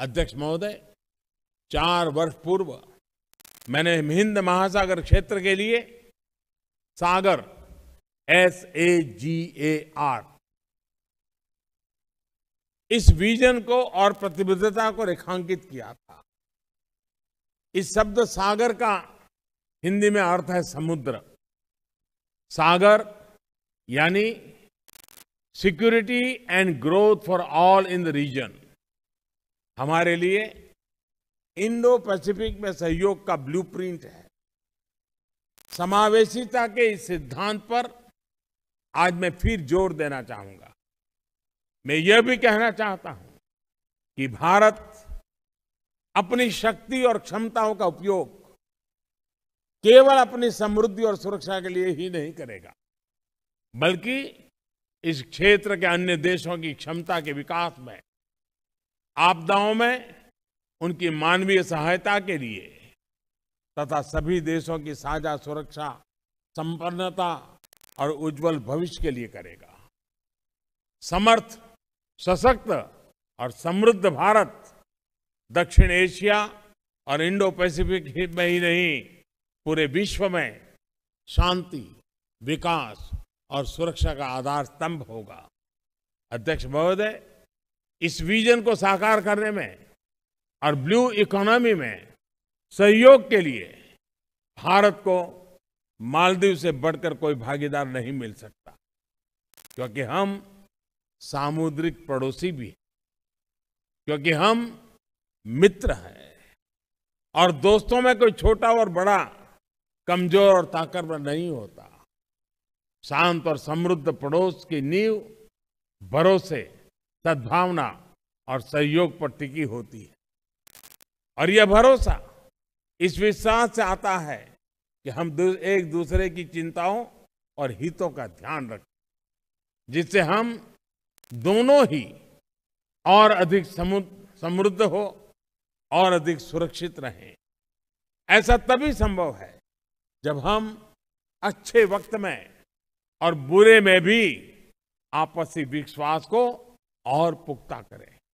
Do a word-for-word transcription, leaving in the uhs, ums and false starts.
अध्यक्ष महोदय, चार वर्ष पूर्व मैंने हिंद महासागर क्षेत्र के लिए Sagar S A G A R इस विजन को और प्रतिबद्धता को रेखांकित किया था। इस शब्द सागर का हिंदी में अर्थ है समुद्र। सागर यानी security and growth for all in the region. हमारे लिए इंडो पैसिफिक में सहयोग का ब्लूप्रिंट है। समावेशिता के इस सिद्धांत पर आज मैं फिर जोर देना चाहूंगा। मैं यह भी कहना चाहता हूं कि भारत अपनी शक्ति और क्षमताओं का उपयोग केवल अपनी समृद्धि और सुरक्षा के लिए ही नहीं करेगा, बल्कि इस क्षेत्र के अन्य देशों की क्षमता के विकास में, आपदाओं में उनकी मानवीय सहायता के लिए तथा सभी देशों की साझा सुरक्षा, संपन्नता और उज्जवल भविष्य के लिए करेगा। समर्थ, सशक्त और समृद्ध भारत दक्षिण एशिया और इंडो पैसिफिक में ही नहीं, पूरे विश्व में शांति, विकास और सुरक्षा का आधार स्तंभ होगा। अध्यक्ष महोदय, इस विजन को साकार करने में और ब्लू इकोनॉमी में सहयोग के लिए भारत को मालदीव से बढ़कर कोई भागीदार नहीं मिल सकता, क्योंकि हम सामुद्रिक पड़ोसी भी हैं, क्योंकि हम मित्र हैं और दोस्तों में कोई छोटा और बड़ा, कमजोर और ताकतवर नहीं होता। शांत और समृद्ध पड़ोस की नींव भरोसे, सद्भावना और सहयोग पर टिकी होती है, और यह भरोसा इस विश्वास से आता है कि हम एक दूसरे की चिंताओं और हितों का ध्यान रखें, जिससे हम दोनों ही और अधिक समृद्ध हो और अधिक सुरक्षित रहें। ऐसा तभी संभव है जब हम अच्छे वक्त में और बुरे में भी आपसी विश्वास को और पुख्ता करें।